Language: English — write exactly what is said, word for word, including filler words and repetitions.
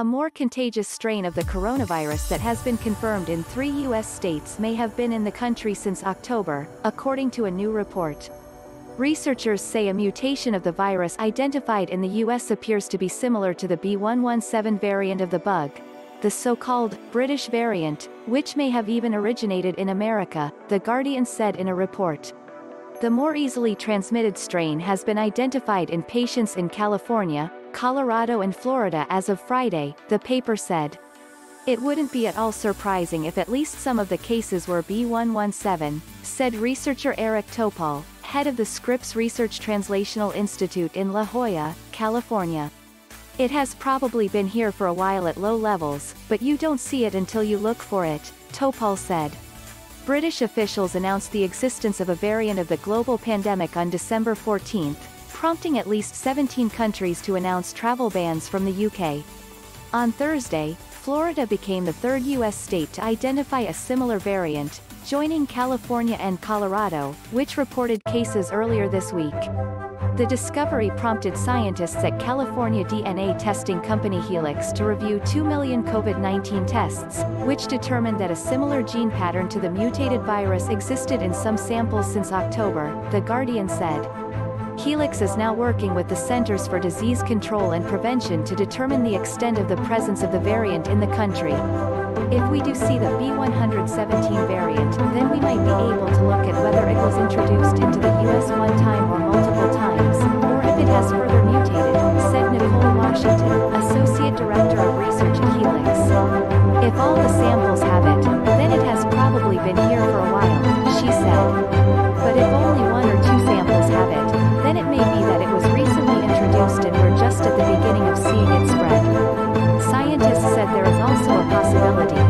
A more contagious strain of the coronavirus that has been confirmed in three U S states may have been in the country since October, according to a new report. Researchers say a mutation of the virus identified in the U S appears to be similar to the B one one seven variant of the bug, the so-called British variant, which may have even originated in America, The Guardian said in a report. The more easily transmitted strain has been identified in patients in California, Colorado and Florida as of Friday, the paper said. It wouldn't be at all surprising if at least some of the cases were B one one seven, said researcher Eric Topol, head of the Scripps Research Translational Institute in La Jolla, California. It has probably been here for a while at low levels, but you don't see it until you look for it, Topol said. British officials announced the existence of a variant of the global pandemic on December fourteenth, prompting at least seventeen countries to announce travel bans from the U K. On Thursday, Florida became the third U S state to identify a similar variant, joining California and Colorado, which reported cases earlier this week. The discovery prompted scientists at California D N A testing company Helix to review two million COVID nineteen tests, which determined that a similar gene pattern to the mutated virus existed in some samples since October, The Guardian said. Helix is now working with the Centers for Disease Control and Prevention to determine the extent of the presence of the variant in the country. If we do see the B one one seven variant, then we might be able to look at whether it was introduced into the U S one time or multiple times, or if it has further mutated, said Nicole Washington, Associate Director of Research at Helix. If all the samples have it, then it has probably been here for a while, she said. But if only one or two samples have it, then it may be that it was recently introduced and we're just at the beginning of seeing it spread. Scientists said there is also a possibility